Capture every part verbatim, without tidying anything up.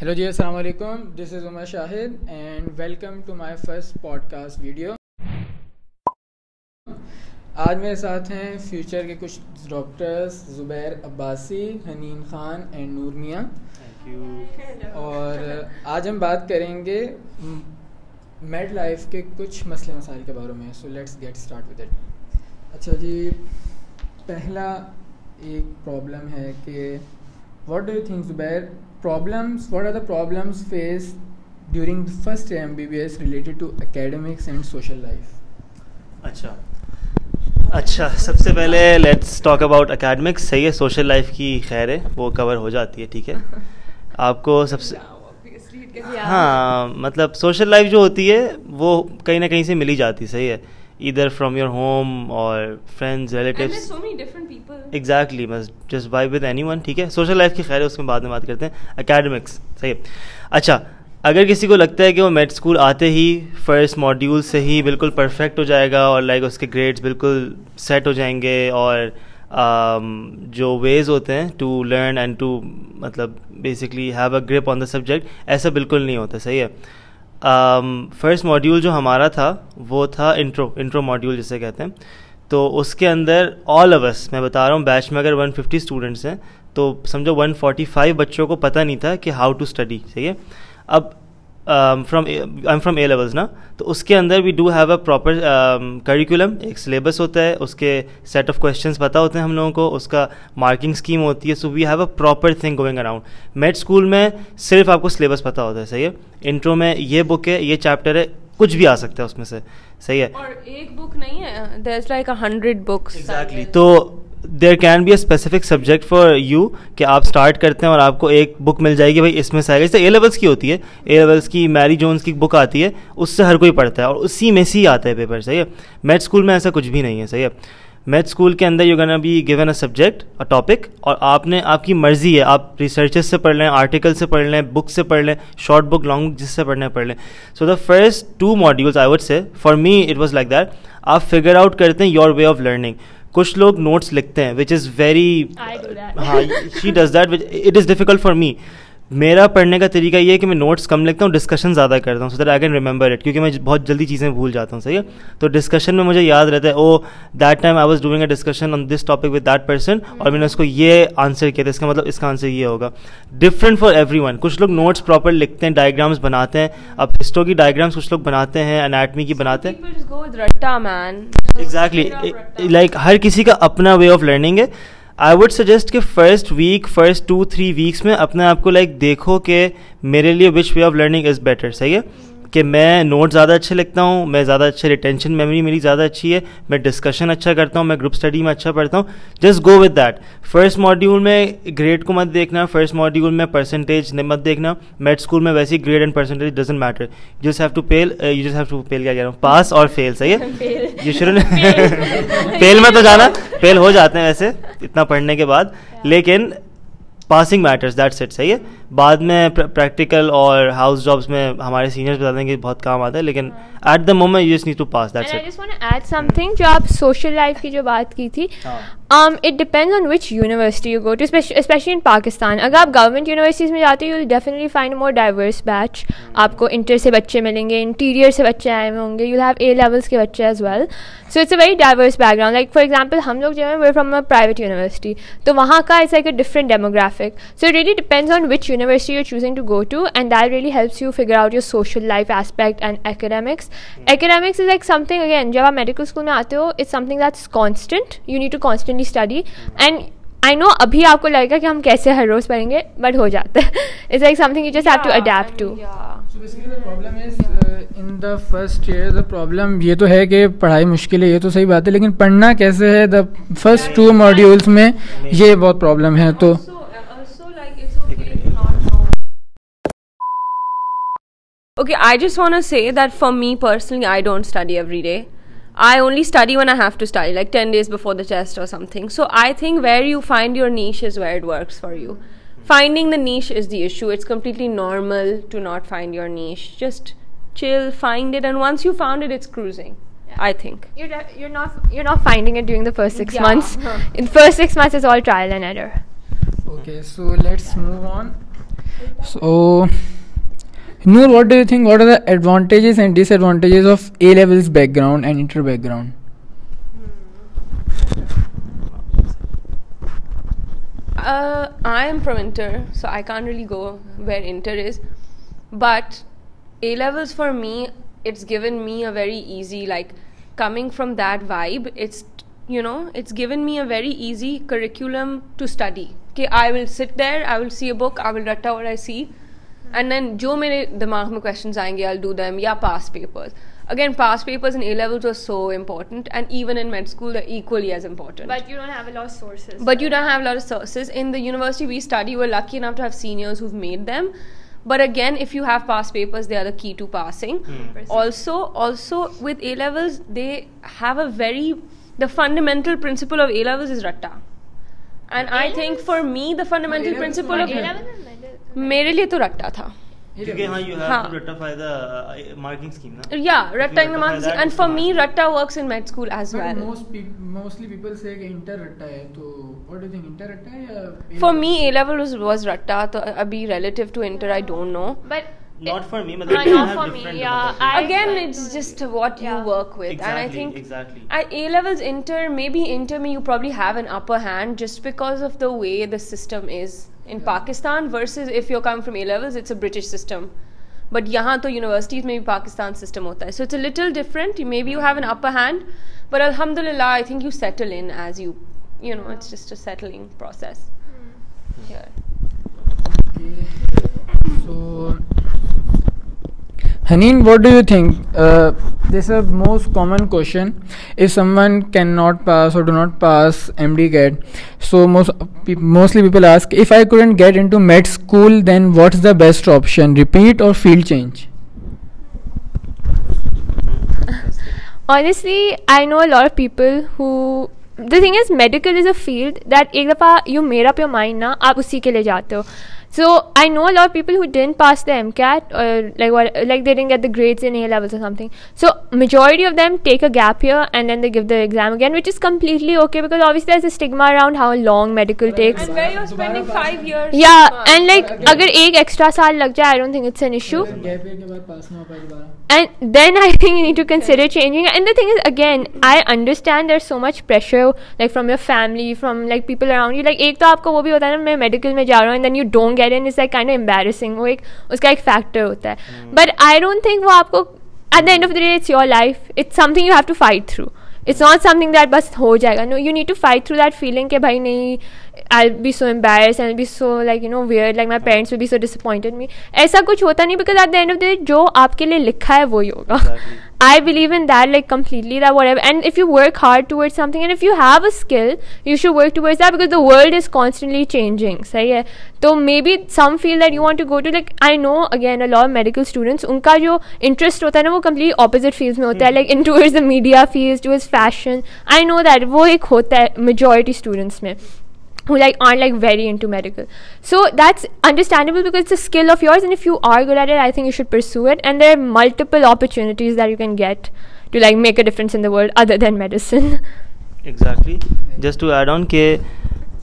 Hello जी, अस्सलाम वालेकुम। This is Umar Shahid and welcome to my first podcast video. आज मेरे साथ हैं फ्यूचर के कुछ doctors Zubair Abbasi, Haneem Khan and Noor Mian. Thank you. और आज हम बात करेंगे मेड लाइफ के कुछ मसले मसाइल के बारे में। So let's get start with it. अच्छा जी, पहला एक प्रॉब्लम है कि what do you think Zubair, Problems. What are the problems faced during the first year M B B S related to academics and social life? अच्छा अच्छा सबसे पहले let's talk about academics। सही है, social life की खैर है, वो cover हो जाती है, ठीक है। आपको सबसे हाँ मतलब social life जो होती है वो कहीं ना कहीं से मिली जाती, सही है, either from your home or friends, relatives. And there's so many different people. Exactly, must just vibe with anyone, ठीक है। Social life की खैर है, उसमें बाद में बात करते हैं। Academics, सही है। अच्छा, अगर किसी को लगता है कि वो med school आते ही first module से ही बिल्कुल perfect हो जाएगा और like उसके grades बिल्कुल set हो जाएंगे और um, जो ways होते हैं to learn and to मतलब basically have a grip on the subject, ऐसा बिल्कुल नहीं होता, सही है। फर्स्ट um, मॉड्यूल जो हमारा था वो था इंट्रो इंट्रो मॉड्यूल जिसे कहते हैं। तो उसके अंदर ऑल ऑफ अस, मैं बता रहा हूँ, बैच में अगर एक सौ पचास स्टूडेंट्स हैं तो समझो एक सौ पैंतालीस बच्चों को पता नहीं था कि हाउ टू स्टडी, सही है। अब from I am from A levels ना, तो उसके अंदर we do have a proper curriculum, एक सिलेबस होता है, उसके सेट ऑफ क्वेश्चंस पता होते हैं हम लोगों को, उसका मार्किंग स्कीम होती है। So we have a proper thing going around. Med school में सिर्फ आपको सिलेबस पता होता है, सही है। इंट्रो में ये बुक है, ये चैप्टर है, कुछ भी आ सकता है उसमें से, सही है। और एक बुक नहीं है, there is like hundred books. Exactly, तो there can be a specific subject for you कि आप स्टार्ट करते हैं और आपको एक बुक मिल जाएगी, भाई इसमें सारी, जैसे ए लेवल्स की होती है, ए लेवल्स की मैरी जोन्स की बुक आती है, उससे हर कोई पढ़ता है और उसी में से ही आता है पेपर, सही है। मैथ स्कूल में ऐसा कुछ भी नहीं है, सही है। मैथ स्कूल के अंदर you gonna be given a subject, a topic, और आपने आपकी मर्जी है, आप रिसर्चेस से पढ़ लें, आर्टिकल से पढ़ लें, बुक से पढ़ लें, शॉर्ट बुक, लॉन्ग बुक, जिससे पढ़ना पढ़ लें। So the first two modules I would say for me it was like that. आप फिगर आउट करते हैं योर वे ऑफ लर्निंग। कुछ लोग नोट्स लिखते हैं विच इज़ वेरी, हाँ she does that, it is difficult for me. मेरा पढ़ने का तरीका ये है कि मैं नोट्स कम लिखता हूँ, डिस्कशन ज़्यादा करता हूँ, so that I can remember it, क्योंकि मैं बहुत जल्दी चीज़ें भूल जाता हूँ, सही है। तो डिस्कशन में मुझे याद रहता है, oh that time I was doing a discussion on this topic with that person और मैंने उसको ये आंसर किया था, इसका मतलब इसका आंसर ये होगा। Different for everyone. कुछ लोग नोट्स प्रॉपर लिखते हैं, डायग्राम्स बनाते हैं, अब हिस्टो की डायग्राम्स कुछ लोग बनाते हैं, एनाटमी की बनाते हैं। एग्जैक्टली, लाइक हर किसी का अपना वे ऑफ लर्निंग है। आई वुड सजेस्ट कि first week, first two three weeks में अपने आप को लाइक देखो कि मेरे लिए which way of learning is better, सही है। कि मैं नोट ज़्यादा अच्छे लिखता हूँ, मैं ज़्यादा अच्छे, रिटेंशन मेमोरी मेरी ज़्यादा अच्छी है, मैं डिस्कशन अच्छा करता हूँ, मैं ग्रुप स्टडी में अच्छा पढ़ता हूँ। Just go with that. First module में ग्रेड को मत देखना, फर्स्ट मॉड्यूल में परसेंटेज मत देखना। मेड स्कूल में वैसे ही grade and percentage doesn't matter, you just have to fail, you just have to fail, क्या कह रहा हूँ, पास और फेल, सही है। यू शुडन फेल में तो जाना, फेल हो जाते हैं वैसे इतना पढ़ने के बाद, लेकिन पासिंग मैटर्स, दैट्स इट, सही है। बाद में प्रैक्टिकल और हाउस जॉब्स में हमारे सीनियर्स बता देंगे बहुत काम आता है, लेकिन at the moment you just need to pass, that's it. I just want to add something. जो आप सोशल लाइफ की जो बात की थी, it depends on which university you go to, specially in Pakistan. अगर आप गवर्नमेंट यूनिवर्सिटीज़ में जाते हो, you definitely find more diverse batch. आपको इंटर से बच्चे मिलेंगे, इंटीरियर से बच्चे आए हुए होंगे, यू हैव ए लेवल्स के बच्चे as well, so it's a very diverse background. Like for example हम लोग जो है we from a private university, तो वहाँ का it's like a different demographic. So it really depends on which university you're choosing to go to, and that really helps you figure out your social life aspect and academics. Mm. Academics is like something, again, jab aap medical school mein aate ho, it's something that's constant, you need to constantly study. Mm. And I know abhi aapko lagega ki hum kaise har roz padhenge, but ho jata hai. It's like something you just yeah, have to adapt to. Yeah. So basically the problem is uh, in the first year the problem ye to hai ki padhai mushkil hai, ye to sahi baat hai, lekin padhna kaise hai the first yeah, two yeah. modules mein yeah. ye bahut problem hai. To also, okay, I just want to say that for me personally, I don't study every day. I only study when I have to study, like ten days before the test or something. So I think where you find your niche is where it works for you. Finding the niche is the issue. It's completely normal to not find your niche. Just chill, find it, and once you found it, it's cruising. I think you're de- you're not you're not finding it during the first six yeah. months. In first six months, it's all trial and error. Okay, so let's move on. So Noor, what do you think? What are the advantages and disadvantages of A levels background and inter background? Uh, I am from inter, so I can't really go where inter is. But A levels for me, it's given me a very easy, like coming from that vibe, it's, you know, it's given me a very easy curriculum to study. Okay, I will sit there, I will see a book, I will ratta what I see, and then jo mere dimag mein questions aayenge, I'll do them. Yeah, past papers. Again, past papers in A levels were so important, and even in med school they're equally as important. But you don't have a lot of sources. But you don't have a lot of sources. In the university we study, we're lucky enough to have seniors who've made them. But again, if you have past papers, they are the key to passing. Mm. Also, also with A levels, they have a very, the fundamental principle of A levels is ratta. And I think for me, the fundamental principle of मेरे लिए तो रट्टा था. हाँ, you have to ratify the marking scheme, na? Yeah, ratifying the marking scheme, and for me, ratta works in med school as well. Most people, mostly people say कि inter ratta है, तो what do you think, inter ratta है? For me, A level was was ratta, तो अभी relative to inter, I don't know. But not for me, but not for me. Yeah, again, it's just what you work with, and I think exactly. A levels inter, maybe inter में you probably have an upper hand just because of the way the system is in yeah. Pakistan versus if you come from A levels, it's a British system, but yahan to universities mein bhi Pakistan system hota hai, so it's a little different. Maybe you have an upper hand, but alhamdulillah, I think you settle in as you, you know, it's just a settling process. Mm. Here. Okay. So Haneem, what do you think? Uh, this is a most common question. If someone cannot pass or do not pass MCAT, so most pe mostly people ask, if I couldn't get into med school, then what's the best option? Repeat or field change? Honestly, I know a lot of people who. The thing is, medical is a field that एक दफा you made up your mind ना, आप उसी के लिए जाते हो. So I know a lot of people who didn't pass the MCAT or like what, like they didn't get the grades in A levels or something. So majority of them take a gap year and then they give the exam again, which is completely okay because obviously there's a stigma around how long medical but takes. And where you're spending five years. Yeah, pass. And like अगर एक extra साल लग जाए, I don't think it's an issue. And then I think you need to consider changing. And the thing is, again, I understand there's so much pressure like from your family, from like people around you. Like एक तो आपको वो भी होता है ना, मैं medical में जा रहा हूँ, and then you don't get in is like kind of embarrassing. वो एक उसका एक factor होता है. Mm. But I don't think वो आपको at the end of the day it's your life. It's something you have to fight through. It's not something that बस हो जाएगा. No, you need to fight through that feeling के भाई नहीं, I'll be so embarrassed and I'll be so like you know weird, like my parents will be so disappointed in me. ऐसा कुछ होता नहीं because at the end of the day जो आपके लिए लिखा है वो ही होगा. Exactly. I believe in that like completely, that whatever, and if you work hard towards something and if you have a skill you should work towards that because the world is constantly changing, sahi hai? So maybe some feel that you want to go to, like I know again a lot of medical students unka jo interest hota hai na wo completely opposite fields mein hota hai, like in towards the media fields, towards fashion. I know that wo ek hota hai majority students mein who like aren't like very into medical, so that's understandable because it's a skill of yours and if you are good at it I think you should pursue it, and there are multiple opportunities that you can get to like make a difference in the world other than medicine. Exactly. Just to add on के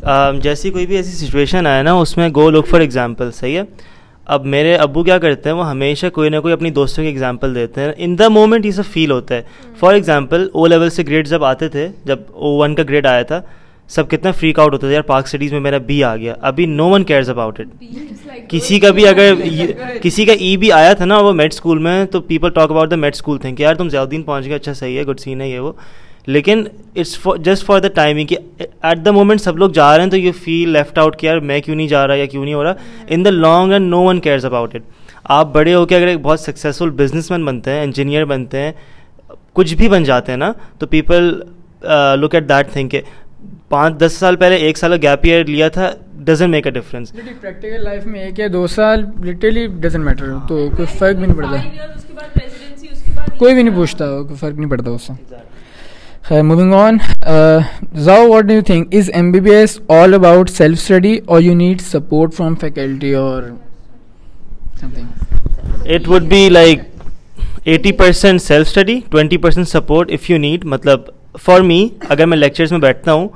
um, जैसी कोई भी ऐसी situation आए ना उसमें go look for example, सही है. अब मेरे अब्बू क्या करते हैं, वो हमेशा कोई ना कोई अपनी दोस्तों के एग्जाम्पल देते हैं. इन द मोमेंट ये सब फील होता है. फॉर एग्जाम्पल ओ लेवल से ग्रेड जब आते थे, जब ओ वन का ग्रेड आया था, सब कितना फ्रीक आउट होता था, यार पार्क सिटीज़ में मेरा बी आ गया. अभी no one cares about it. किसी का भी अगर ये, किसी का ई भी आया था ना वो मेड स्कूल में, तो people talk about the med school thing कि यार तुम ज़ियाउद्दीन पहुंच गए, अच्छा सही है, गुड सीन है ये वो. लेकिन it's just for the timing कि एट द मोमेंट सब लोग जा रहे हैं तो यू फील लेफ्ट आउट कि यार मैं क्यों नहीं जा रहा या क्यों नहीं हो रहा. In the long run no one cares about it. आप बड़े होकर अगर एक बहुत सक्सेसफुल बिजनेसमैन बनते हैं, इंजीनियर बनते हैं, कुछ भी बन जाते हैं ना, तो people look at that thing. पाँच दस साल पहले एक साल का गैप ईयर लिया था, doesn't make a difference. Practical life में एक या दो साल लिटरली डजेंट मैटर, तो कोई फर्क भी नहीं पड़ता, कोई भी नहीं पूछता, कोई फर्क नहीं पड़ता उससे. मूविंग ऑन, ज़ाओ, what do you think, is MBBS all about self study और you need support from faculty और something? It would be like eighty percent self study, twenty percent support if you need. मतलब for me अगर मैं lectures में बैठता हूँ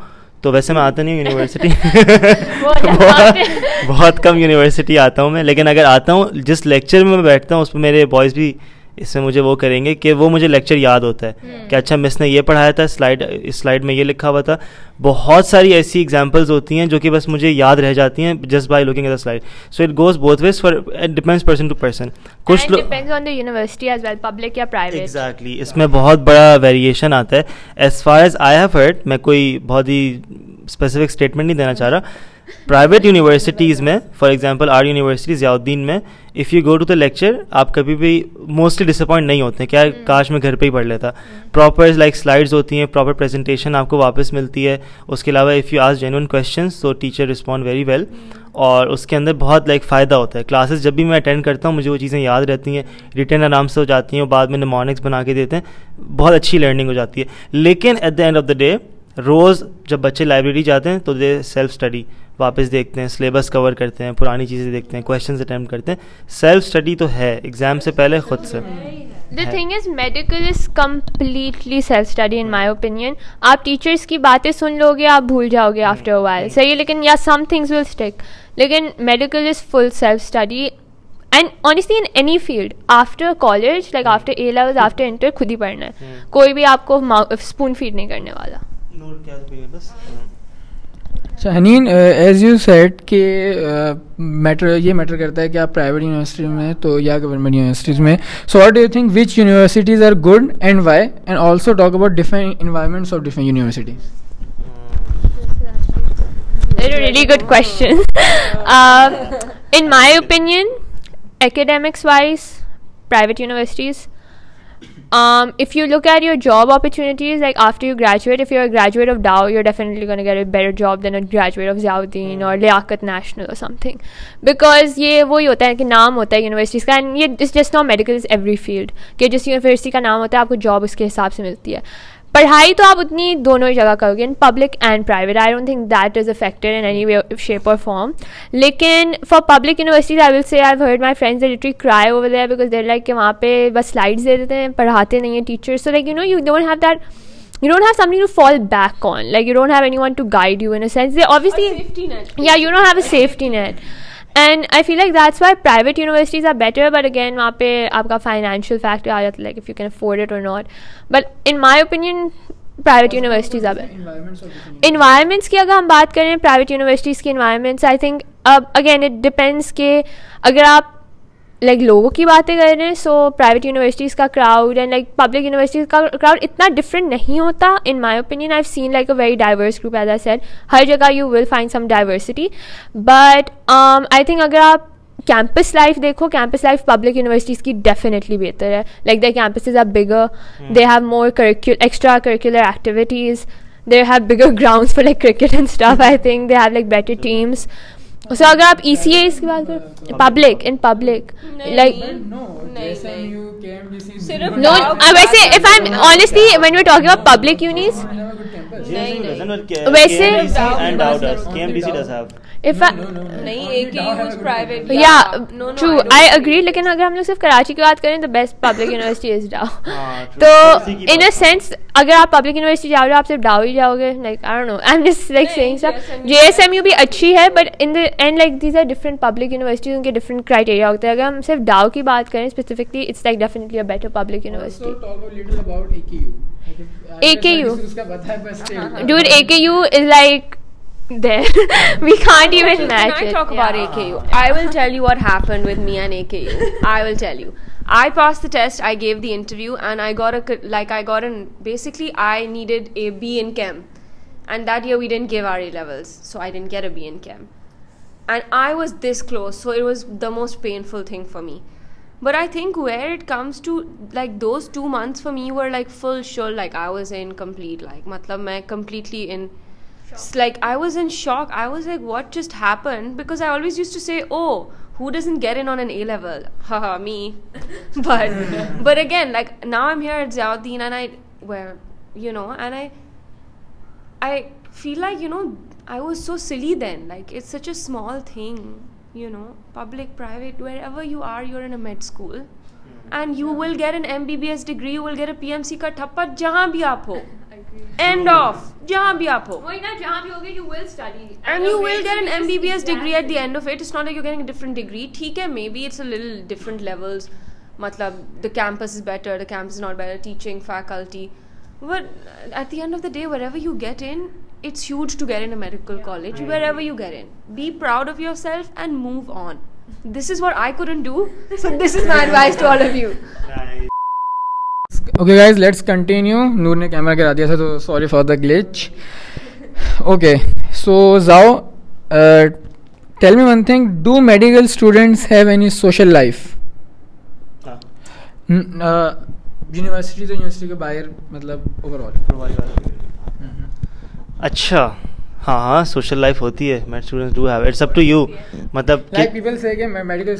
तो वैसे मैं आता नहीं हूँ यूनिवर्सिटी बहुत, बहुत कम यूनिवर्सिटी आता हूँ मैं, लेकिन अगर आता हूँ जिस लेक्चर में मैं बैठता हूँ उसमें मेरे बॉयज़ भी इसमें मुझे वो करेंगे कि वो मुझे लेक्चर याद होता है कि अच्छा मिस ने ये पढ़ाया था, स्लाइड इस स्लाइड में ये लिखा हुआ था। बहुत सारी ऐसी एग्जांपल्स होती हैं जो कि बस मुझे याद रह जाती हैं just by looking at the slide. So it goes both ways, for it depends person to person. कुछ लोग depends on the university as well, public या प्राइवेट। एग्जैक्टली, इसमें बहुत बड़ा वेरिएशन आता है। As far as I have heard, मैं कोई बहुत ही स्पेसिफिक स्टेटमेंट नहीं देना चाह रहा, प्राइवेट यूनिवर्सिटीज़ में for example our university Ziauddin में if you go to the lecture आप कभी भी मोस्टली डिसअपॉइंट नहीं होते हैं। क्या mm. काश मैं घर पे ही पढ़ लेता। प्रॉपर लाइक स्लाइड्स होती हैं, प्रॉपर प्रेजेंटेशन आपको वापस मिलती है। उसके अलावा if you ask genuine questions तो टीचर रिस्पॉन्ड वेरी वेल, और उसके अंदर बहुत लाइक फ़ायदा होता है। क्लासेस जब भी मैं अटेंड करता हूँ मुझे वो चीज़ें याद रहती हैं, रिटर्न आराम से हो जाती हैं, और बाद में निमोनिक्स बना के देते हैं, बहुत अच्छी लर्निंग हो जाती है। लेकिन at the end of the day रोज़ जब बच्चे लाइब्रेरी जाते हैं तो दे सेल्फ स्टडी, वापस देखते हैं, सिलेबस कवर करते हैं, पुरानी चीज़ें देखते हैं, क्वेश्चंस अटेम्प्ट करते हैं। सेल्फ स्टडी तो है एग्जाम से पहले खुद से। The thing is medical is completely self study in my opinion. आप टीचर्स की बातें सुन लोगे, आप भूल जाओगे आफ्टर अ व्हाइल, सही है, लेकिन या सम थिंग्स विल स्टिक। लेकिन medical is full self study, and honestly in any field after college, like after A levels, after inter, खुद ही पढ़ना है। कोई भी आपको स्पून फीड नहीं करने वाला। अच्छा हनीन, एज यू सेड कि मैटर ये मैटर करता है कि आप प्राइवेट यूनिवर्सिटी में तो या गवर्नमेंट यूनिवर्सिटीज़ में। So what do you think which universities are good and why, and also talk about different environments of different universities. Really good question. In my opinion academics wise private universities. Um, if you look at your job opportunities, like after you graduate, if you're a graduate of D O W, you're definitely going to get a better job than a graduate of Ziauddin or Liaqat National or something, because ये वो ही होता है कि नाम होता है universities का, and ये it's just not medical, it's every field कि जिस यूनिवर्सिटी का नाम होता है आपको जॉब उसके हिसाब से मिलती है। पढ़ाई तो आप उतनी दोनों ही जगह करोगे, in public and private. I don't think that is affected in any way shape और फॉर्म। लेकिन for public universities I will say I have heard my friends they literally cry over there because there like कि वहाँ पे बस slides दे देते हैं, पढ़ाते नहीं है teachers. So like you know you don't have that, you don't have something to fall back on, like you don't have anyone to guide you in a sense. They obviously a safety net. Yeah, you don't have a safety net, and I feel like that's why private universities are better. But again wahan pe aapka financial factor aa jata, like if you can afford it or not. But in my opinion private also universities are better. environments environments ki agar hum baat kare private universities ki environments, I think uh, again it depends ke agar aap like like, लोगों की बातें कर रहे हैं। So private universities का crowd and like public universities का crowd इतना different नहीं होता in my opinion. I have seen like a very diverse group, as I said हर जगह you will find some diversity. But I think अगर आप campus life देखो, campus life public universities की डेफिनेटली बेहतर है। Like there campuses are bigger, they have more extra curricular activities, they have bigger grounds for like cricket and stuff. I think they have like better teams. So so, अगर आप E C S की बात करें public in public like no, वैसे if I am honestly when we are talking about public unis, वैसे if नहीं एक ही यूज प्राइवेट या ट्रू आई एग्री। लेकिन अगर हम लोग सिर्फ कराची की बात करें तो best public university is Dow. तो इन अ सेंस अगर आप पब्लिक यूनिवर्सिटी जाओगे आप सिर्फ डाओ ही जाओगे, like I don't know, I am just like saying stuff. J S M U भी अच्छी है but in the end like these are different public universities, उनके डिफरेंट क्राइटेरिया होते हैं। अगर हम सिर्फ डाओ की बात करें specifically it's like definitely a better public university. A K U dude A K U is like there we can't even so match can I it. talk yeah. about A K U? I will tell you what happened with me and A K U. I will tell you. I passed the test. I gave the interview, and I got a like I got an basically I needed a B in Chem, and that year we didn't give our A levels, so I didn't get a B in Chem, and I was this close. So it was the most painful thing for me. But I think where it comes to like those two months for me were like full sure like I was in complete like matlab main completely in. It's like I was in shock. I was like, what just happened? Because I always used to say, oh, who doesn't get in on an A level? Haha, me. But but again, like now I'm here at Ziauddin and I where you know, and I I feel like, you know, I was so silly then. Like it's such a small thing, you know, public, private, wherever you are, you're in a med school. And you will get an M B B S degree, you will get a P M C ka thappat jahan bhi aap ho. End of जहाँ भी आप हो वही ना जहाँ भी होगे you will study and you will get an MBBS degree at the end of it. It's not like you getting a different degree. ठीक है, may be it's a little different levels, मतलब the campus is better, the campus is not better, teaching faculty, but at the end of the day wherever you get in it's huge to get in a medical yeah. college I wherever agree. you get in, be proud of yourself and move on. This is what I couldn't do, so this is my advice to all of you. Okay guys, let's continue. Noor ne camera gira diya tha, so sorry for the glitch. Okay, so Zao, uh, tell me one thing, do medical students have any social life? uh. N- uh, university to university ke bahar, matlab overall overall. अच्छा, हाँ हाँ, social life होती है. Med students do have, it's up to you. मतलब like people से कि medical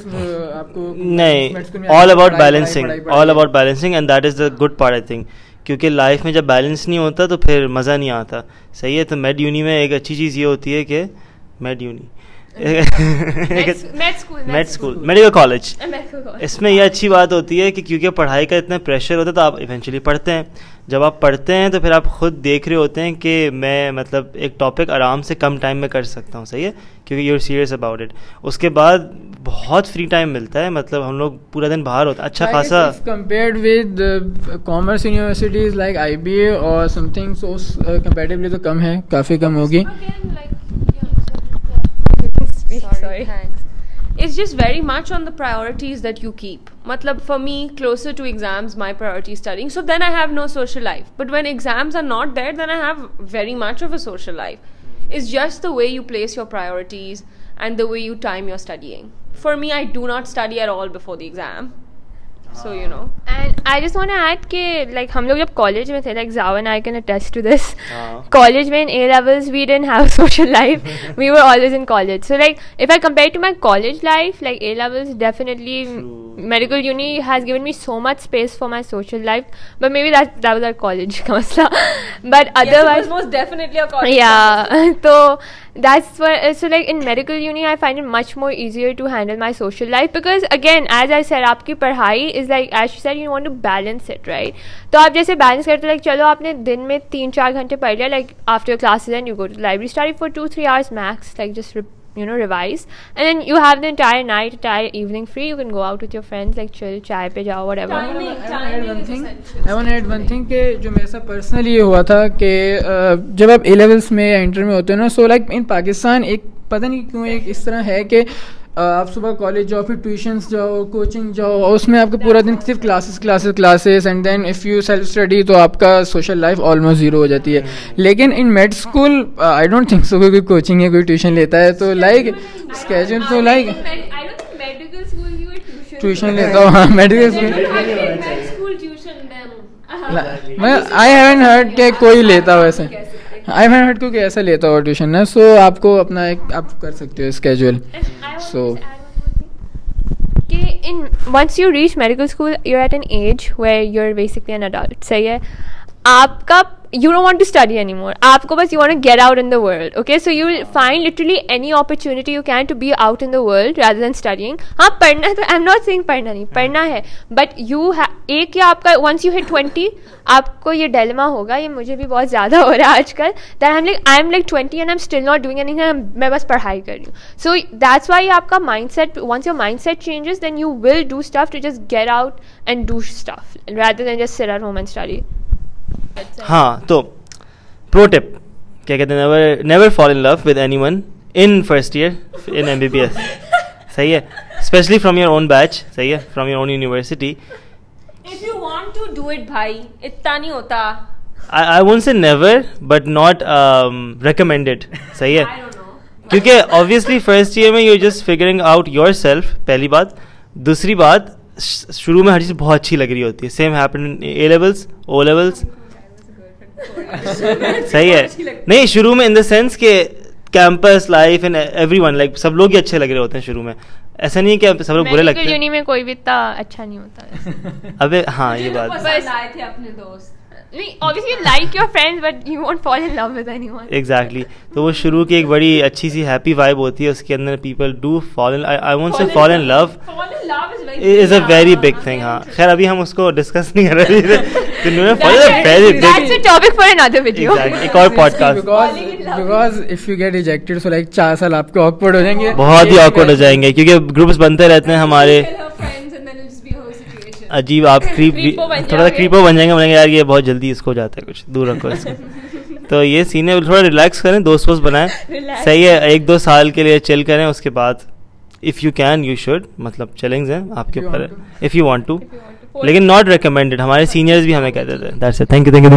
आपको नहीं, all about balancing, all about balancing and that is the good part I think, क्योंकि लाइफ में जब बैलेंस नहीं होता तो फिर मज़ा नहीं आता. सही है. तो मेड यूनी में एक अच्छी चीज़ ये होती है कि med uni med school medical college, इसमें यह अच्छी बात होती है कि क्योंकि पढ़ाई का इतना प्रेशर होता है तो आप इवेंचुअली पढ़ते हैं. जब आप पढ़ते हैं तो फिर आप खुद देख रहे होते हैं कि मैं मतलब एक टॉपिक आराम से कम टाइम में कर सकता हूँ. सही है, क्योंकि you are serious about it. उसके बाद बहुत फ्री टाइम मिलता है, मतलब हम लोग पूरा दिन बाहर होता है. अच्छा खासा compared with commerce universities like IBA और समथिंग, सो कंपैरेटिवली तो कम है, काफ़ी कम होगी. Sorry, thanks. It's just very much on the priorities that you keep. Matlab for me, closer to exams, my priority is studying. So then I have no social life. But when exams are not there, then I have very much of a social life. It's just the way you place your priorities and the way you time your studying. For me, I do not study at all before the exam. So you know. And I just want to add that like हम लोग जब college में थे, like Zao and I can attest to this. College में in A levels we didn't have social life. We were always in college. So like if I compare to my college life, like A levels definitely True. medical uni has given me so much space for my social life. But maybe that that was our college का मसला. But yes, otherwise it was most definitely a college. Yeah. So that's what. So like in medical uni I find it much more easier to handle my social life because again as I said आपकी पढ़ाई is like as she said you want to balance it right. तो आप जैसे balance करते like चलो आपने दिन में तीन चार घंटे पढ़ लिया like after classes and you go to the library study for two three hours max like just re- you know revise and then you have the entire night entire evening free. You can go out with your friends like chill चाय पे जाओ whatever. I want to add one thing कि जो मेरे साथ personally ये हुआ था कि जब आप A levels में या इंटर में होते हो ना so like in पाकिस्तान एक पता नहीं क्यों एक इस तरह है कि Uh, आप सुबह कॉलेज जाओ, फिर ट्यूशन्स जाओ, कोचिंग जाओ और उसमें आपका पूरा दिन सिर्फ classes classes classes and then if you self study तो आपका सोशल लाइफ ऑलमोस्ट जीरो हो जाती है. लेकिन in med school I don't think so कोई कोचिंग है, कोई ट्यूशन लेता है तो लाइक स्केड्यूल तो लाइक ट्यूशन लेता हूँ. हाँ, मेडिकल स्कूल मैं आई हैवंट हर्ड के कोई लेता हो ऐसे. आई हैवंट हर्ड क्योंकि ऐसा लेता हो ट्यूशन ना. सो आपको अपना एक आप कर सकते हो schedule. So, in once you reach medical school, you're at an age where you're basically an adult. सही है. आपका you don't want to study anymore. आपको बस you want to get out in the world. Okay, so you will find literally any opportunity you can to be out in the world rather than studying. हाँ पढ़ना तो I'm not saying पढ़ना नहीं, पढ़ना है. But you ha- एक या आपका once you hit twenty आपको ये dilemma होगा. ये मुझे भी बहुत ज़्यादा हो रहा है आजकल. That I'm like I'm like twenty and I'm still not doing anything. मैं बस पढ़ाई कर रही हूँ. So that's why आपका mindset once your mindset changes then you will do stuff to just get out and do stuff rather than just sit at home and study. हाँ, तो pro tip क्या कहते हैं, never never fall in love with anyone in first year in MBBS. सही है, specially from your own batch. सही है, from your own university. If you want to do it भाई इतना नहीं होता. I I won't say never but not recommended. सही है, क्योंकि ऑब्वियसली फर्स्ट ईयर में you just figuring out yourself, पहली बात. दूसरी बात, शुरू में हर चीज़ बहुत अच्छी लग रही होती है. Same happened A levels, O levels. सही है, नहीं शुरू में इन द सेंस के campus life and everyone like सब लोग ही अच्छे लग रहे होते हैं शुरू में. ऐसा नहीं है कि सब लोग बुरे लगते हैं. यूनी में कोई भी इतना अच्छा नहीं होता. अबे हाँ ये बात थे अपने दोस्त. Obviously like your friends but you won't fall in love with anyone. Exactly. तो वो शुरू की एक बड़ी अच्छी सी हैप्पी वाइब होती है, उसके अंदर people do fall in, I, I won't say fall in love. Fall in love is is a very big thing. हाँ खैर अभी हम उसको डिस्कस नहीं कर रहे थे। चार साल आपके ऑकवर्ड हो जाएंगे, बहुत ही ऑकवर्ड हो जाएंगे क्योंकि ग्रुप्स बनते रहते हैं हमारे अजीब। आप थोड़ा क्रीपो बन जाएंगे, बोलेंगे यार ये बहुत जल्दी इसको जाता है, कुछ दूर रखो इसको। तो ये सीन है, थोड़ा रिलैक्स करें, दोस्त वोस्त बनाएं, सही है, एक दो साल के लिए चिल करें, उसके बाद if you can you should, मतलब चैलेंज है आपके ऊपर इफ़ यू वांट टू, लेकिन नॉट रिकमेंडेड। हमारे सीनियर्स भी हमें कहते थे। That's it, thank you thank you.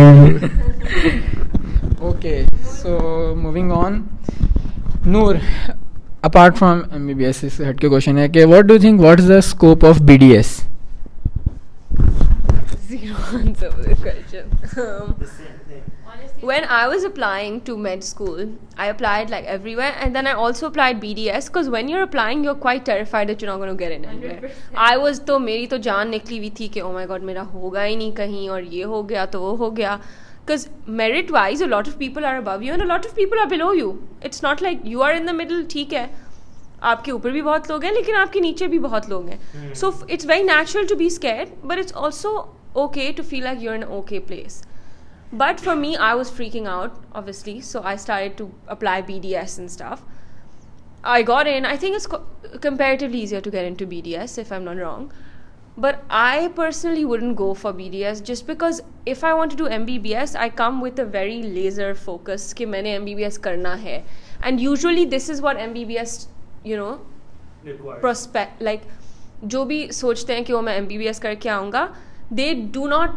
Okay so moving on, Noor, apart from MBBS से हट के क्वेश्चन है कि what do you think what is the scope of BDS? Zero answer for this question. Um, when I was applying to med school, I applied like everywhere, and then I also applied B D S because when you're applying, you're quite terrified that you're not going to get in anywhere. I was तो मेरी तो जान निकली हुई थी कि oh my god मेरा होगा ही नहीं कहीं, और ये हो गया तो वो हो गया। Because merit wise, a lot of people are above you and a lot of people are below you. It's not like you are in the middle. ठीक है, आपके ऊपर भी बहुत लोग हैं लेकिन आपके नीचे भी बहुत लोग हैं। So it's very natural to be scared but it's also okay to feel like you're in an okay place. But for me, I was freaking out obviously, so I started to apply B D S and stuff. I got in. I think it's co comparatively easier to get into B D S if I'm not wrong, but I personally wouldn't go for B D S just because if I want to do M B B S, I come with a very laser focus ki maine M B B S karna hai, and usually this is what M B B S, you know, requires. Prospect like jo bhi sochte hain ki wo main M B B S karke aaunga, they do not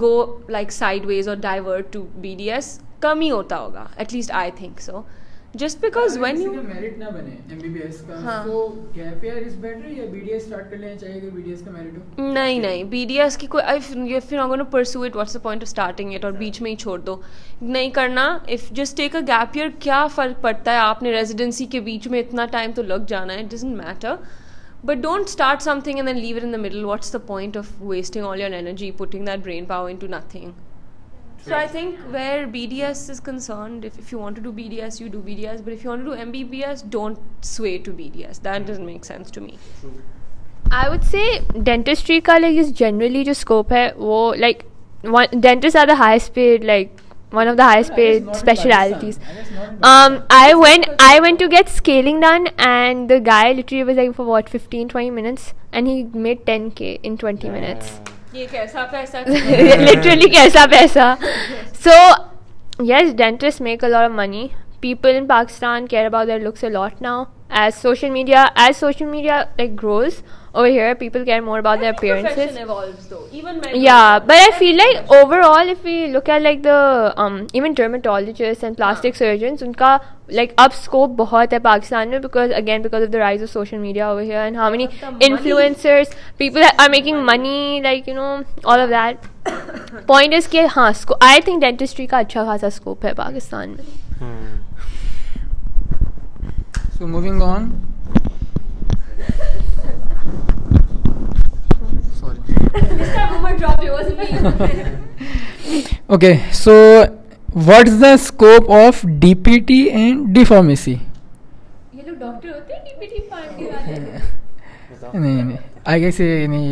go like sideways or divert to B D S. कम ही होता होगा, at least I think so. Just because when you merit ना बने M B B S का, हाँ, तो gap year is better या B D S start कर लेना चाहिए अगर B D S का merit हो? नहीं नहीं, B D S की कोई if if you're not going to pursue it, what's the point of starting it? और बीच में ही छोड़ दो, नहीं करना। If just take a gap year, क्या फर्क पड़ता है? आपने residency के बीच में इतना time तो लग जाना है, it doesn't matter. But don't start something and then leave it in the middle. What's the point of wasting all your energy, putting that brain power into nothing? So I think where B D S is concerned, if, if you want to do B D S, you do B D S. But if you want to do M B B S, don't sway to B D S. That doesn't make sense to me. I would say dentistry ka like is generally jo scope hai wo like one, dentists are the highest paid, like one of the highest paid specialities. um I went I went to get scaling done and the guy literally was like for what fifteen twenty minutes and he made ten K in twenty minutes. Ye kaisa paisa, literally kaisa paisa. So yes, dentists make a lot of money. People in Pakistan care about their looks a lot now. As social media, as social media like grows over here, people care more about I their appearances. Profession evolves though. Even yeah, but I feel like profession. Overall, if we look at like the um, even dermatologists and plastic yeah. surgeons, unka like up scope बहुत है Pakistan में because again because of the rise of social media over here and how many influencers money. people are making money, like you know all of that. Point is कि हाँ I think dentistry का अच्छा खासा scope है Pakistan में. Hmm. So moving on. Sorry. This time Umar dropped, it wasn't me. Okay, so what's the scope of D P T and D pharmacy? ये लोग doctor होते हैं D P T pharmacy वाले? नहीं नहीं, I guess ये नहीं,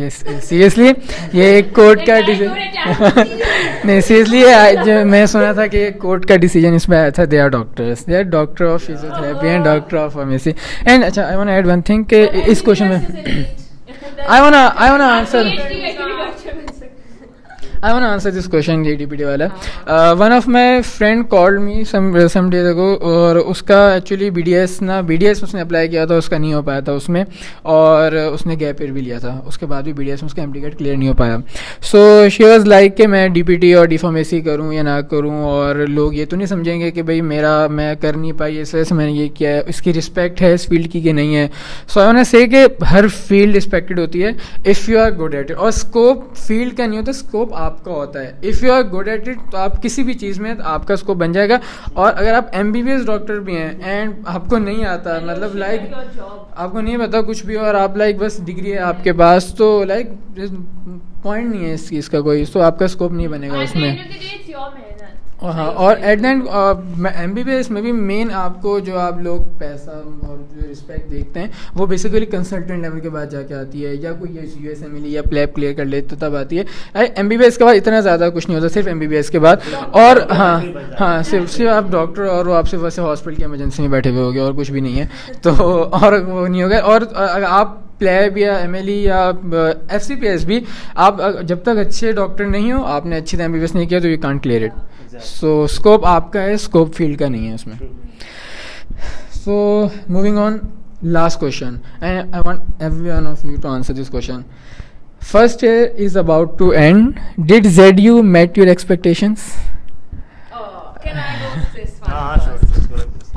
seriously ये कोर्ट का डिसीजन नहीं, seriously आज मैं सुना था कि कोर्ट का डिसीजन इसमें आया था। They are doctors, they are doctor of physiotherapy and doctor of pharmacy and अच्छा I want to add one thing कि इस क्वेश्चन में I want I want answer I want answer this question ये DPT वाला। One of my friend called me some some days ago और उसका actually BDS ना BDS उसने apply किया था, उसका नहीं हो पाया था उसमें, और उसने गैप ईयर भी लिया था, उसके बाद भी बीडीएस में उसका एमडीकेट क्लियर नहीं हो पाया। सो शी वाज लाइक कि मैं डीपीटी और डी फार्मेसी करूँ या ना करूँ, और लोग ये तो नहीं समझेंगे कि भाई मेरा मैं कर नहीं पाई, इस वजह से मैंने ये किया है, इसकी रिस्पेक्ट है इस फील्ड की कि नहीं है। सो आई वांट टू से कि हर फील्ड रिस्पेक्टेड होती है if you are good at it, और स्कोप फील्ड का नहीं होता, स्कोप आपका होता है। If you are good at it तो आप किसी भी चीज़ में आपका स्कोप बन जाएगा। और अगर आप एमबीबीएस डॉक्टर भी हैं एंड आपको नहीं आता, मतलब लाइक आपको नहीं पता कुछ भी और आप लाइक बस डिग्री है आपके पास, तो लाइक पॉइंट नहीं है इस चीज़ का कोई, तो आपका स्कोप नहीं बनेगा उसमें। हाँ, और एट दैन एमबीबीएस में भी मेन आपको जो आप लोग पैसा और जो रिस्पेक्ट देखते हैं वो बेसिकली कंसल्टेंट लेवल के बाद जाके आती है, या कोई यूएसएमएलई या प्लैब क्लियर कर ले तो तब आती है। एमबीबीएस के बाद इतना ज़्यादा कुछ नहीं होता, सिर्फ एमबीबीएस के बाद। और हाँ हाँ सिर्फ सिर्फ आप डॉक्टर और आप सिर्फ वैसे हॉस्पिटल की इमरजेंसी में बैठे हुए हो गए और कुछ भी नहीं है, तो और वो नहीं हो गया। और आप प्लैब या एमएलई या एफसीपीएस भी आप जब तक अच्छे डॉक्टर नहीं हो, आपने अच्छी तरह एमबीबीएस नहीं किया तो you can't clear it. So scope आपका है, स्कोप फील्ड का नहीं है उसमें। So moving on, last question and I want everyone of you to answer this question. First year is about to end, did जेड you met your expectations?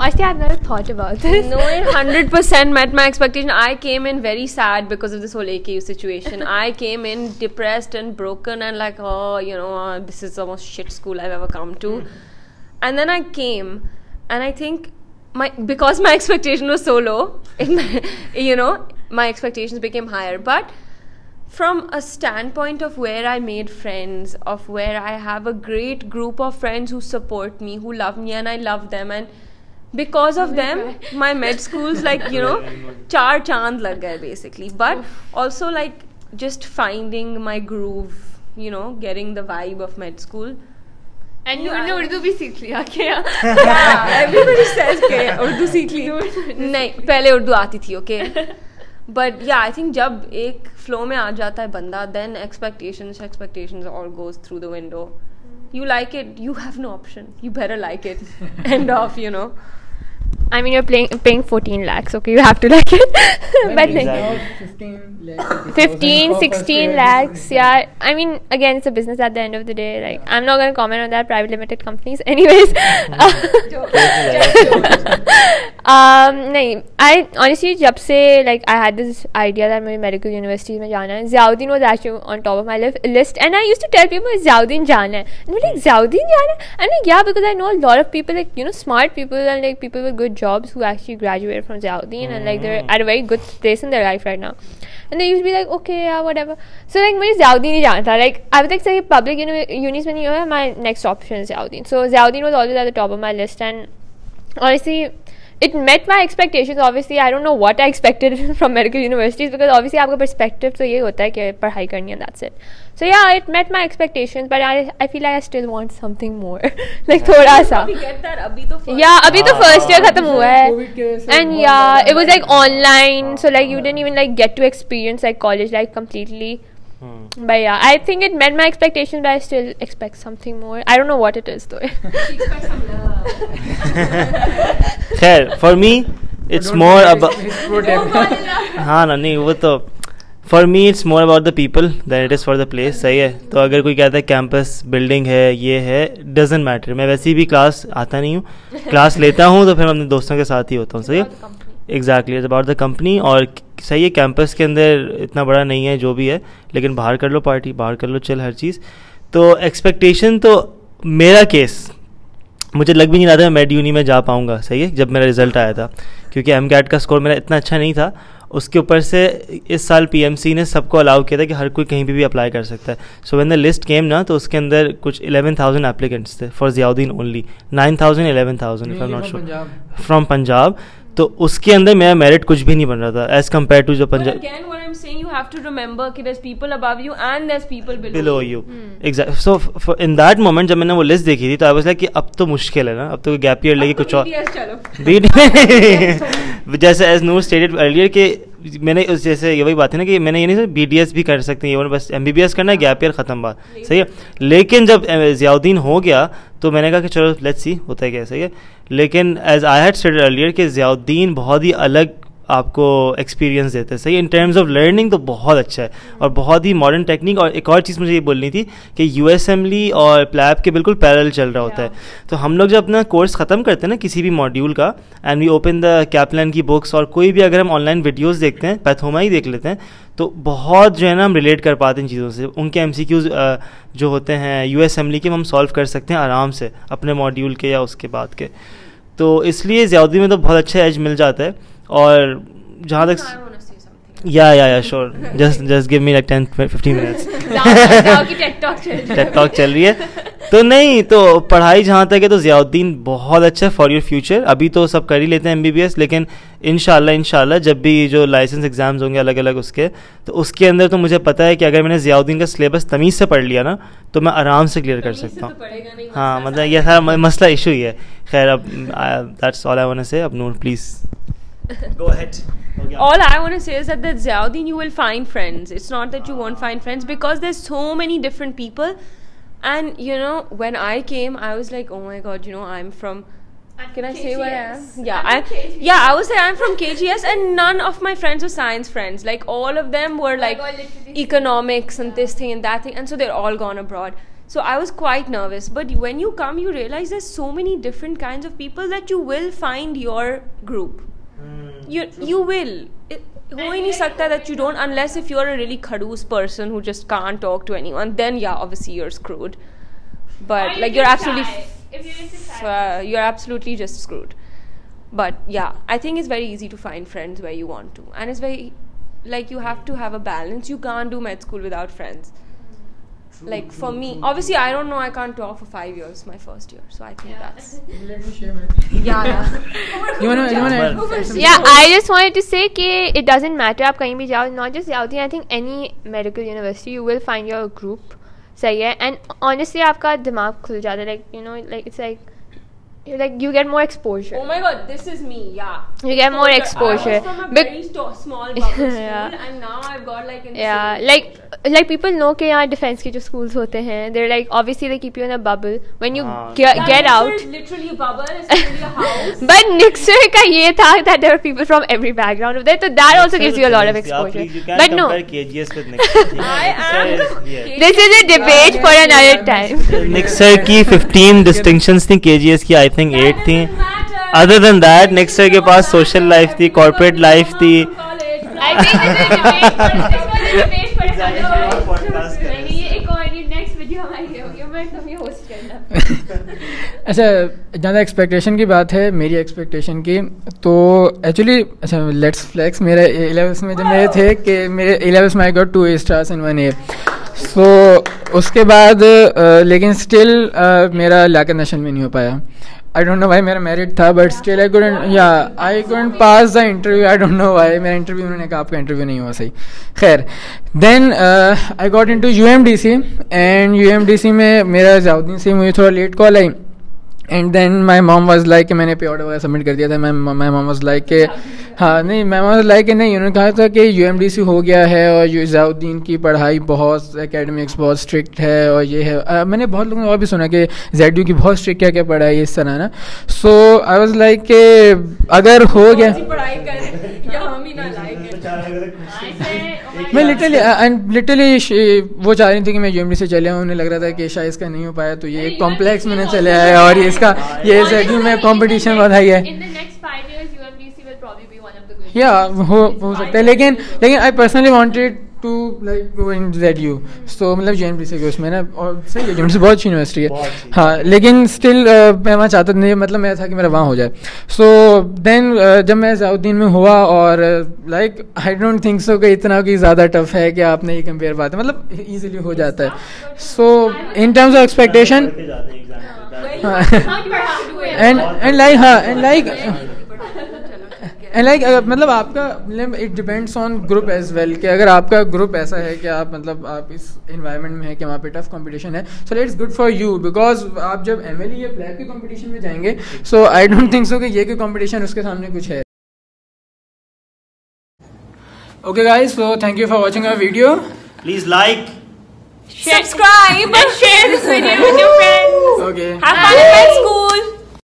Honestly, I've never thought about this. No, it one hundred percent met my expectation. I came in very sad because of this whole A K U situation. I came in depressed and broken and like, oh, you know, uh, this is the most shit school I've ever come to. And then I came, and I think my because my expectation was so low, it, you know, my expectations became higher. But from a standpoint of where I made friends, of where I have a great group of friends who support me, who love me, and I love them, and because of them my med school's like, you know, char chand lag gaye basically. But also like just finding my groove, you know, getting the vibe of med school. And you know Urdu bhi seekh liya kya? Yeah, everybody says ke Urdu seekh li. Nahi, pehle Urdu aati thi, okay? But yeah, I think jab ek flow mein aa jata hai banda, then expectations expectations all goes through the window. You like it, you have no option, you better like it. End off, you know. I mean, you're playing, paying fourteen lakhs, okay, you have to like it. But exactly. fifteen lakhs, fifteen, sixteen lakhs, yeah. I mean, again, it's a business at the end of the day. Like, yeah. I'm not going to comment on that, private limited companies. Anyways. um, nahin, I honestly, jab se, like, I had this idea that my medical universities mein jana hai. Ziauddin was actually on top of my list. And I used to tell people, Ziauddin jana hai. And they're like, Ziauddin jana hai? I'm like, yeah, because I know a lot of people, like, you know, smart people and, like, people with good jobs who actually graduated from Ziauddin, mm. and like they're at a very good place in their life right now, and they used to be like, okay, yeah, whatever. So like mujhe Ziauddin hi jana tha, like I was like saying public uni unis mein nahi hai, my next option is Ziauddin. So Ziauddin was always at the top of my list, and honestly it met my expectations. Obviously I don't know what I expected from medical universities, because obviously aapka perspective to ye hota hai ki padhai karni hai, that's it. So yeah, it met my expectations, but I I feel like I still want something more. Like thoda sa, we get that abhi to first, yeah, abhi to first year khatam hua hai, and yeah, it was like online, so like you didn't even like get to experience like college life completely. Hmm. But yeah, I think it met my expectations, but I still expect something more. I don't know what it is though. She expects some love. Khair, for me, it's more about. हाँ ना नहीं वो तो for me it's more about the people than it is for the place. सही है, तो अगर कोई कहता है कैंपस बिल्डिंग है ये है, doesn't matter. मैं वैसे भी क्लास आता नहीं हूँ, क्लास लेता हूँ तो फिर मैं अपने दोस्तों के साथ ही होता हूँ। सही है, exactly, it's about the company. और सही है, कैंपस के अंदर इतना बड़ा नहीं है जो भी है, लेकिन बाहर कर लो पार्टी, बाहर कर लो चल हर चीज़। तो एक्सपेक्टेशन तो मेरा केस मुझे लग भी नहीं रहा था मैं मेड यूनी में जा पाऊँगा। सही है, जब मेरा रिजल्ट आया था, क्योंकि एम कैट का स्कोर मेरा इतना अच्छा नहीं था। उसके ऊपर से इस साल पी एम सी ने सबको अलाउ किया था कि हर कोई कहीं भी, भी अप्लाई कर सकता है। So when the list came ना, तो उसके अंदर कुछ इलेवन थाउजेंड एप्लीकेंट्स थे for Ziauddin only, nine thousand eleven thousand if I am not sure from Punjab. तो उसके अंदर मेरा मेरिट कुछ भी नहीं बन रहा था एज कम्पेयर टू जो Punjab. Again what I am saying, you have to remember कि there is people above you and there is people below you. Exact, so in that moment जब मैंने वो लिस्ट देखी थी तो आई वाज लाइक कि अब तो मुश्किल है ना, अब तो गैप ईयर लेके कुछ और बी डी एस। जैसे एज नूर स्टेटेड अर्लियर कि मैंने उस जैसे ये वही बात है ना कि मैंने ये नहीं बी डी एस भी कर सकते हैं, ये बस एम बी बी एस करना है, गैप ईयर खत्म बात। सही है, लेकिन जब Ziauddin हो गया तो मैंने कहा कि चलो लेट्स सी होता है क्या। सही है, लेकिन as I had stated earlier कि Ziauddin बहुत ही अलग आपको एक्सपीरियंस देता है। सही, इन टर्म्स ऑफ लर्निंग तो बहुत अच्छा है और बहुत ही मॉडर्न टेक्निक। और एक और चीज़ मुझे ये बोलनी थी कि यूएसएमएलई और प्लैब के बिल्कुल पैरेलल चल रहा होता है। तो हम लोग जब अपना कोर्स ख़त्म करते हैं ना किसी भी मॉड्यूल का, and we open the Kaplan की बुक्स और कोई भी अगर हम ऑनलाइन वीडियोज़ देखते हैं, पैथोमा ही देख लेते हैं, तो बहुत जो है ना हम रिलेट कर पाते हैं चीज़ों से। उनके एम सी क्यूज़ जो होते हैं यूएसएमएलई के, हम सॉल्व कर सकते हैं आराम से अपने मॉड्यूल के या उसके बाद के। तो इसलिए Ziauddin में तो बहुत अच्छा एज मिल जाता है। और जहाँ तक या या या sure, just just give me like ten fifteen minutes. Tech talk चल रही है तो नहीं तो पढ़ाई जहाँ तक है तो ज़ियाउद्दीन बहुत अच्छा है फॉर योर फ्यूचर। अभी तो सब कर ही लेते हैं एमबीबीएस, लेकिन इंशाल्लाह इंशाल्लाह जब भी जो लाइसेंस एग्जाम्स होंगे अलग अलग उसके, तो उसके अंदर तो मुझे पता है कि अगर मैंने ज़ियाउद्दीन का सिलेबस तमीज़ से पढ़ लिया ना तो मैं आराम से क्लियर कर सकता हूँ। तो हाँ मतलब यह सारा मसला इशू ही है। खैर अब that's all I want to say. अब Noor please Go ahead. All I want to say is that that Ziauddin you will find friends. It's not that you won't find friends because there's so many different people. And you know when I came, I was like, oh my god, you know I'm from. I'm can I K G S. Say where I am? Yeah, I'm I yeah I was like I'm from K G S and none of my friends were science friends. Like all of them were like economics and yeah. this thing and that thing, and so they're all gone abroad. So I was quite nervous, but when you come, you realize there's so many different kinds of people that you will find your group. You you will it, ho hi nahi sakta that you don't unless if you're a really khadooz person who just can't talk to anyone, then yeah obviously you're screwed, but like you're absolutely if you're into science you're absolutely just screwed. But yeah, I think it's very easy to find friends where you want to, and it's very like you have to have a balance. You can't do med school without friends. Like for me, obviously I don't know, I can't talk for five years, my first year, so I think yeah. that's. Let me share my. Yeah. You wanna, you wanna. Yeah, I just wanted to say that it doesn't matter. आप कहीं भी जाओ, not just Ziauddin. I think any medical university, you will find your group. सही है, and honestly आपका दिमाग खुल जाता है, like you know, like it's like. You're like you get more exposure. Oh my god, this is me. Yeah. You get so more exposure. I was from a very small bubble school yeah. and now I've got like insane yeah, like exposure. Like people know कि यहाँ defense के जो schools होते हैं, they're like obviously they keep you in a bubble when you ah. get, yeah, get out. It's literally a bubble. It's literally a house. But Nixer का ये था that there were people from every background of that, so that Nixer also gives you a lot of exposure. Yeah, please, but no. K G S with Nixer. I am. K G S. This is a debate yeah, for yeah, another yeah, time. Nixer की fifteen distinctions थी, K G S की I think eight थी. Other than that, next year के पास social life थी, corporate life थी. I think this is debate for this debate for another podcast. नहीं ये एक और next video हमारी होगी, मैं तुम्हें host करना. अच्छा ज़्यादा expectation की बात है, मेरी expectation की तो actually अच्छा let's flex मेरे A levels में जब मेरे थे कि मेरे A levels में I got two A stars and one A. So so, उसके बाद आ, लेकिन स्टिल मेरा लियाकत नेशनल में नहीं हो पाया. आई डोंट नो वाई, मेरा मेरिट था बट स्टिल आई कुडंट या I couldn't pass the interview. I don't know why मेरा इंटरव्यू, उन्होंने कहा आपका इंटरव्यू नहीं हुआ सही. खैर then I got into UMDC and UMDC में मेरा ज़ियाउद्दीन से मुझे थोड़ा लेट कॉल आई and then my mom was like कि मैंने पे ऑर्डर वगैरह सबमिट कर दिया था. माई मॉम वाज लाइक के हाँ नहीं मैम वाज लाइक के नहीं, उन्होंने कहा था कि यूएमडीसी हो गया है और ज़ियाउद्दीन की पढ़ाई बहुत एकेडमिक्स बहुत स्ट्रिक्ट है और ये है. आ, मैंने बहुत लोगों ने और भी सुना कि जेडयू की बहुत स्ट्रिक्ट क्या क्या पढ़ाई है इस तरह ना. सो आई वाज लाइक के अगर हो गया मैं लिटरली एंड लिटरली वो चाह रही थी कि मैं यूएमडी से चले आऊँ. उन्हें लग रहा था कि शायद इसका नहीं हो पाया तो ये एक कॉम्प्लेक्स में चले आया और ये इसका ये जेडयू में कॉम्पिटिशन बढ़ा ही है या हो हो सकता है. लेकिन लेकिन I personally wanted to like go in ZU, so मतलब यूएमडी से उसमें ना और सही है, यूएमडी बहुत अच्छी यूनिवर्सिटी है हाँ, लेकिन स्टिल मैं वहाँ चाहता नहीं, मतलब मेरा था कि मेरा वहाँ हो जाए. सो देन जब मैं ज़ियाउद्दीन में हुआ और like I don't think so कि इतना कि ज़्यादा टफ है कि आप नहीं कंपेयर बात है, मतलब ईजिली हो जाता है. So in terms of expectation and and like हाँ and like and like like, uh, मतलब आपका it depends on group as well कि अगर आपका ग्रुप ऐसा है कि आप मतलब आप इस इन्वायरमेंट में है कि वहाँ पे टफ कंपटीशन है, so it's good for you because आप जब एमएलई या प्लैब के कंपटीशन में जाएंगे सो आई डोंट थिंक सो कि ये कोई कंपटीशन उसके सामने कुछ है. Okay guys, so thank you for watching our video. Please like subscribe and share this video with your friends. Okay have fun in school.